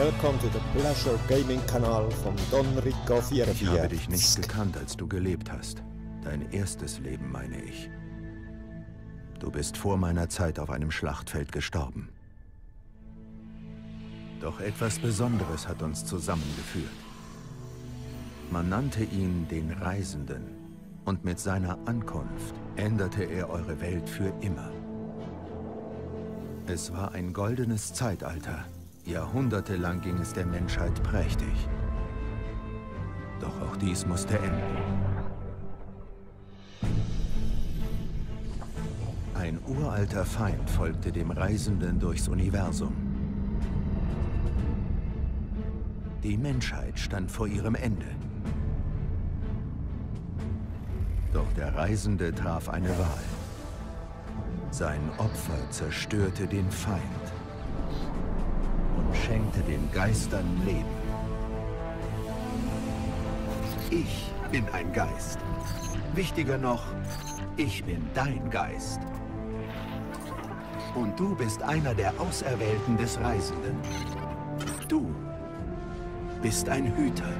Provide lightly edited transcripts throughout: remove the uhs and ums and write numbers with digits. Welcome to the Pleasure Gaming Kanal von DonRicco44. Ich habe dich nicht gekannt, als du gelebt hast. Dein erstes Leben, meine ich. Du bist vor meiner Zeit auf einem Schlachtfeld gestorben. Doch etwas Besonderes hat uns zusammengeführt. Man nannte ihn den Reisenden. Und mit seiner Ankunft änderte er eure Welt für immer. Es war ein goldenes Zeitalter. Jahrhundertelang ging es der Menschheit prächtig. Doch auch dies musste enden. Ein uralter Feind folgte dem Reisenden durchs Universum. Die Menschheit stand vor ihrem Ende. Doch der Reisende traf eine Wahl. Sein Opfer zerstörte den Feind und schenkte den Geistern Leben. Ich bin ein Geist. Wichtiger noch, ich bin dein Geist. Und du bist einer der Auserwählten des Reisenden. Du bist ein Hüter.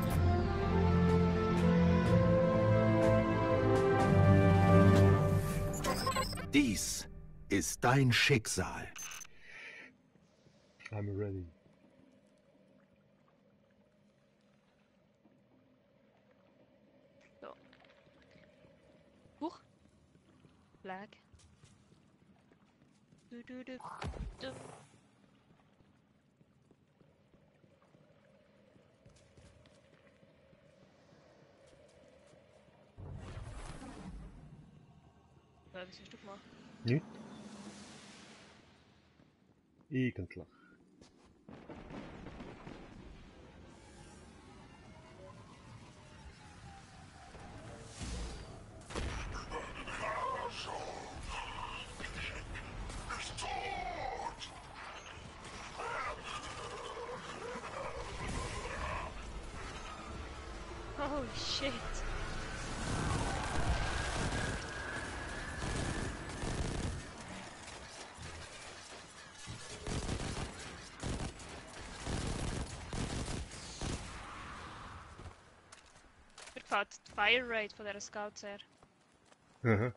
Dies ist dein Schicksal. I'm ready. So. Huch. Flag. Du. Ja, willst du ein Stück machen? Nicht? Irgendwas. Oh shit. Fire rate for the scouts there. Uh-huh.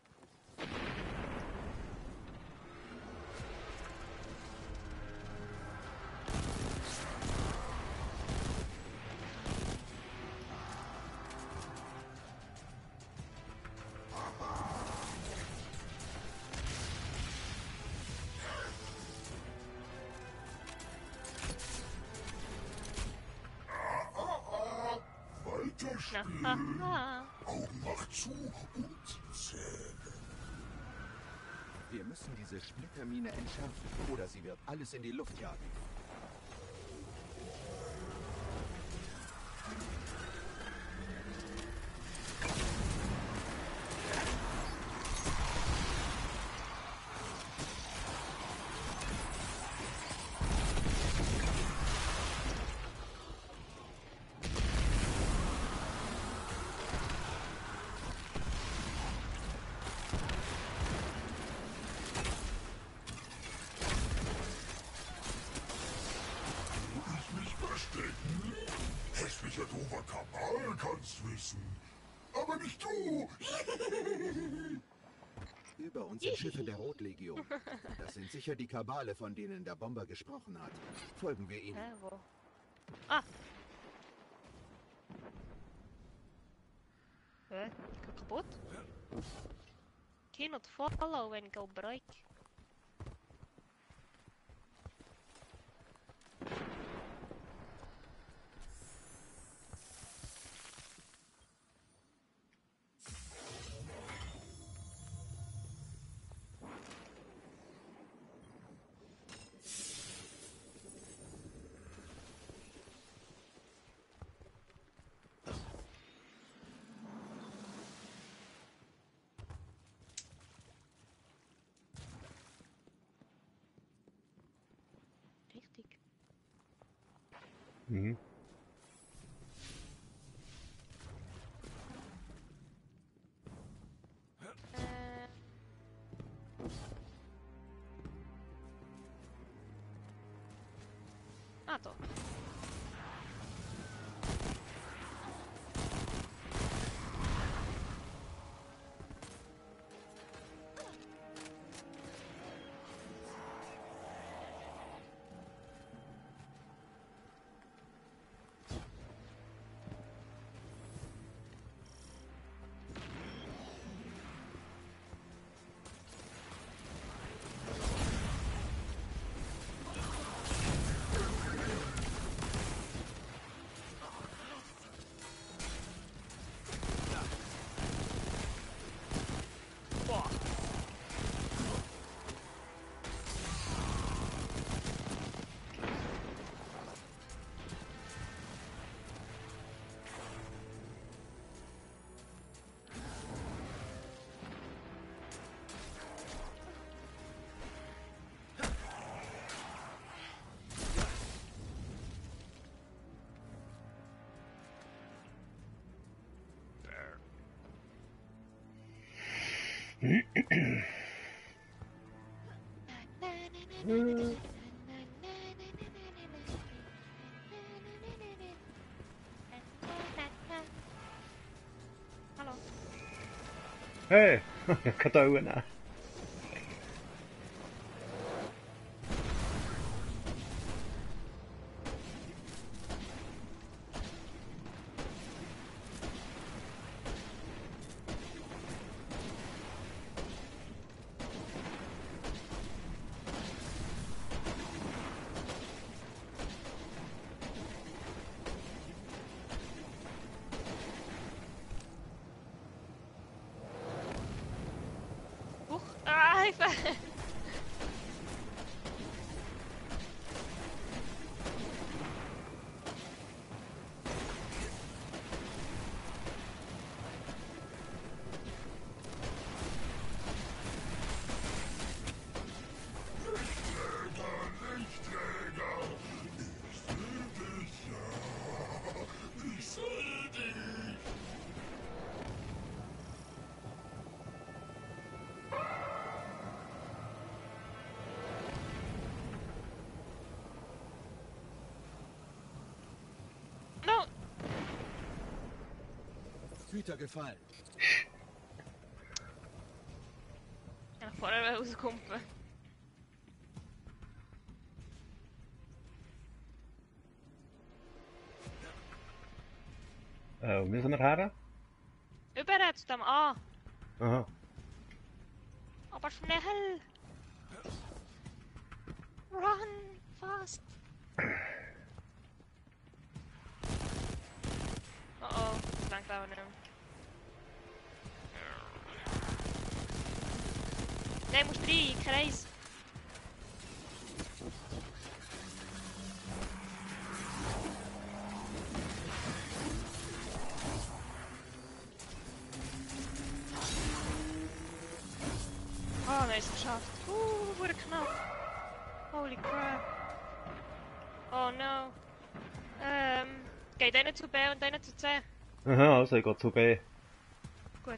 Augen macht zu und zählen. Wir müssen diese Splittermine entschärfen, oder sie wird alles in die Luft jagen. Hässlicher, doofer Kabbale kannst wissen, aber nicht du! Über uns sind Schiffe der Rotlegion. Das sind sicher die Kabbale, von denen der Bomber gesprochen hat. Folgen wir ihnen. Ah! Hä? Kaputt? Cannot follow and go break. Mhm. Ah, doch. Hallå. Hej, jag kan ta ögonen. Gefallen. Jag får över hos kompen. Müssen wir her? Überrätst dem A. Aha. Aber schnell. Run fast. Oh, danke da unten. Nein, musst rein, Kreis. Ah, oh, nice geschafft. Wurde knapp. Holy crap. Oh no. Geht einer zu B und einer zu C. Aha, also ich gehe zu B. Gut.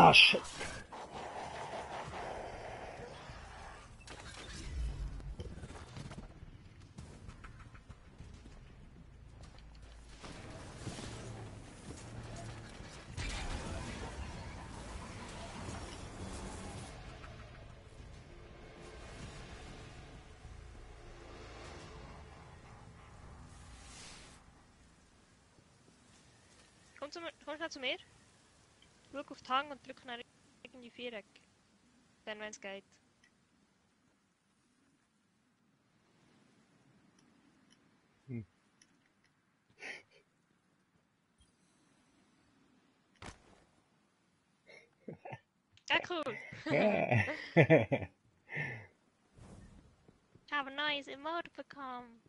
Oh, shit. Kommst du zu mir? Schau auf die Hang und drück nach irgendwie Viereck. Dann, wenn es geht. Hm. Ah, cool! Ich habe ein neues Emote bekommen.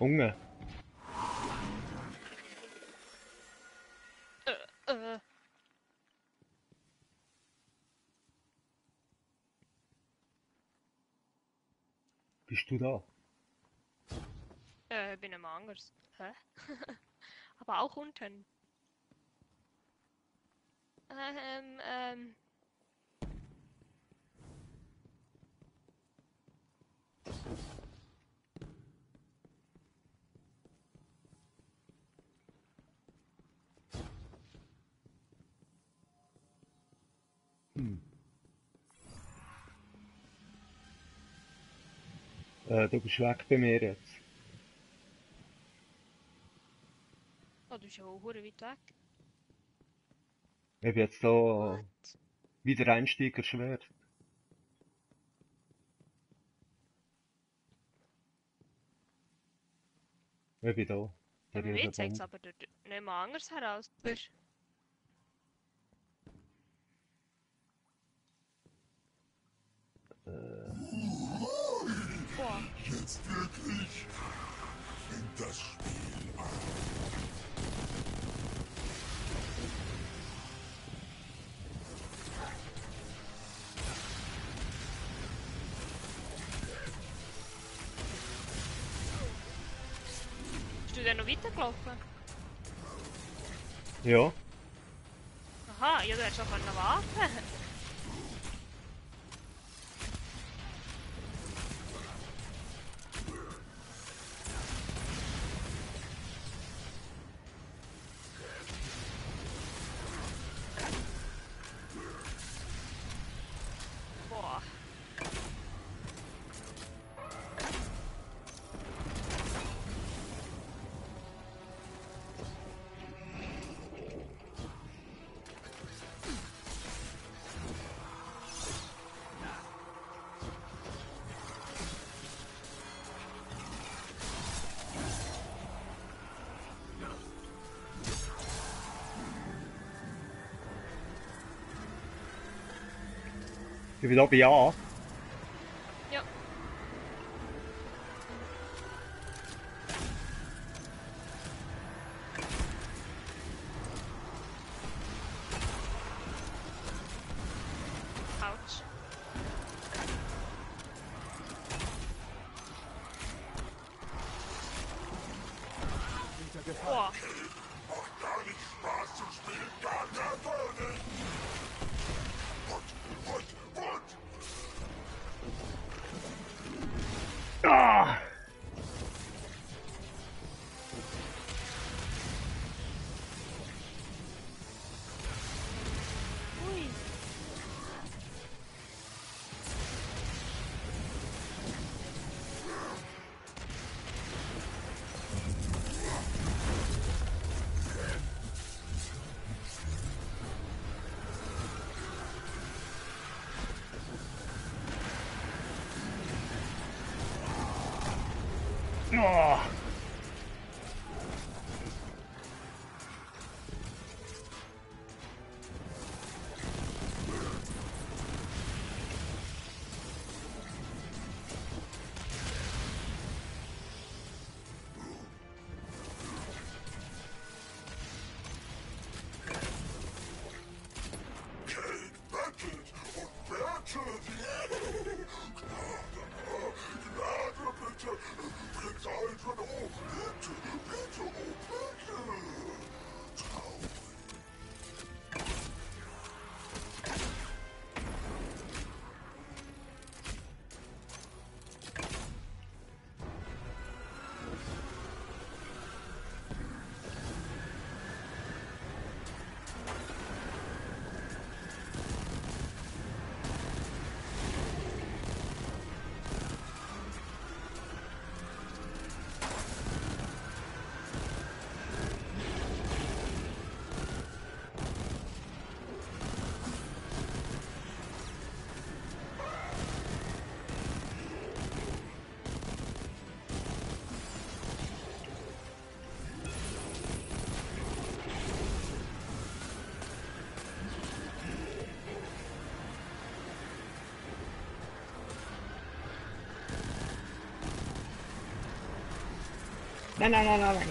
Hunger. Bist du da? Bin immer anders. Hä? Aber auch unten. Du bist weg bei mir jetzt. Oh, du bist ja auch weit weg. Ich bin jetzt hier wie der Einsteiger schwer. Ich bin da. Ja, mir zeigt es aber dort nicht mal anders heraus. Boah. Jetzt wirklich in das Spiel ein. Bist du denn noch weitergelaufen? Ja. Aha, ja, du hättest auch noch warten können. Ich bin hier bei A. Ja. Autsch. Boah. Macht gar nicht Spaß zu spielen, gar kein Folge! Oh. Nein, nein, nein, nein, nein.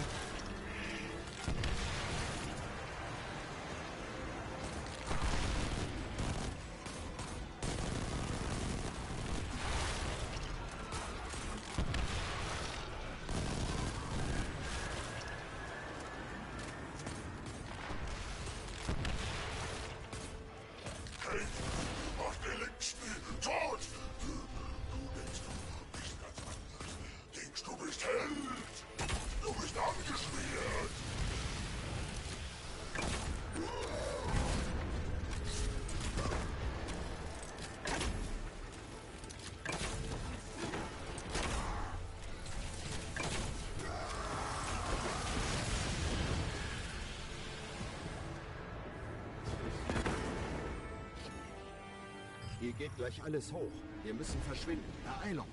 Hier geht gleich alles hoch. Wir müssen verschwinden. Ereilung.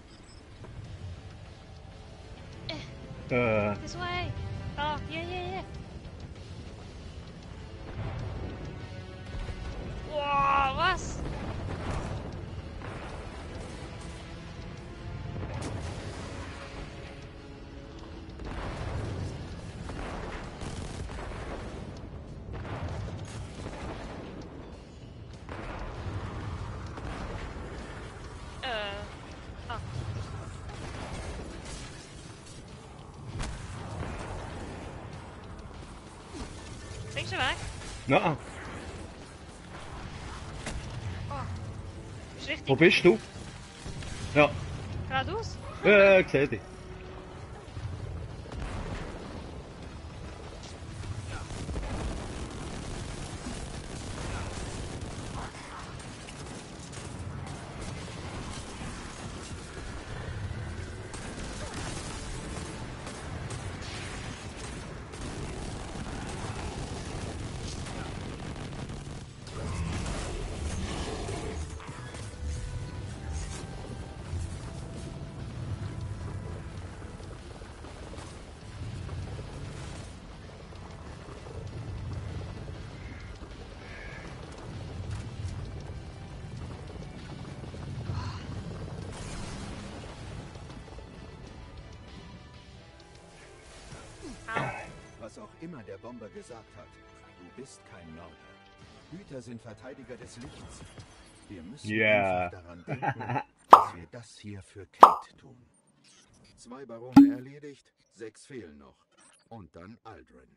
This way. Oh, yeah. Wow, was? Bringst du weg? Nein. Oh. Wo bist du? Ja. Geradeaus? Ja, ich seh dich. Was auch immer der Bomber gesagt hat, du bist kein Mörder. Hüter sind Verteidiger des Lichts. Wir müssen daran denken, dass wir das hier für Kate tun. 2 Barone erledigt, 6 fehlen noch. Und dann Aldrin.